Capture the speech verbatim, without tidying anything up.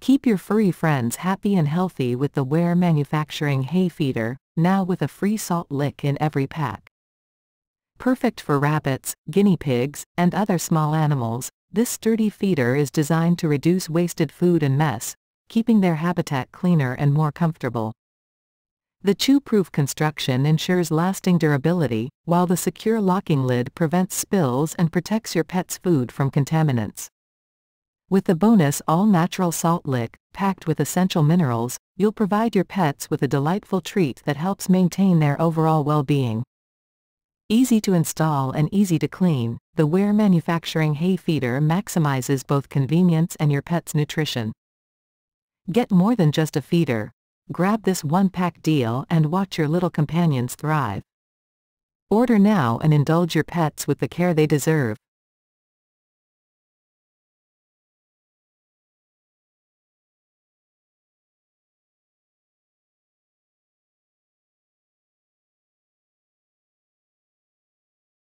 Keep your furry friends happy and healthy with the Ware Manufacturing Hay Feeder, now with a free salt lick in every pack. Perfect for rabbits, guinea pigs, and other small animals, this sturdy feeder is designed to reduce wasted food and mess, keeping their habitat cleaner and more comfortable. The chew-proof construction ensures lasting durability, while the secure locking lid prevents spills and protects your pet's food from contaminants. With the bonus all-natural salt lick, packed with essential minerals, you'll provide your pets with a delightful treat that helps maintain their overall well-being. Easy to install and easy to clean, the Ware Manufacturing Hay Feeder maximizes both convenience and your pet's nutrition. Get more than just a feeder. Grab this one-pack deal and watch your little companions thrive. Order now and indulge your pets with the care they deserve.